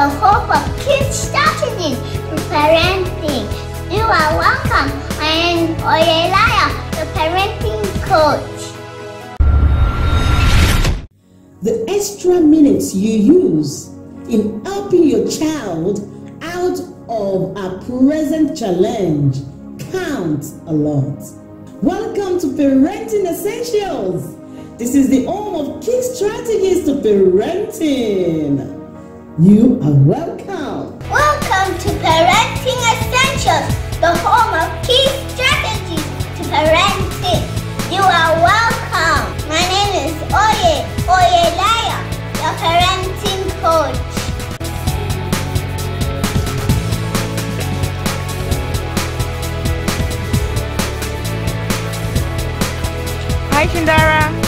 The hope of kids starting through parenting. You are welcome. I am Oyelaya, the parenting coach. The extra minutes you use in helping your child out of a present challenge counts a lot. Welcome to Parenting Essentials. This is the home of key strategies to parenting. You are welcome. Welcome to Parenting Essentials, the home of key strategies to parenting. You are welcome. My name is Oyelaya, your parenting coach. Hi, Kindara.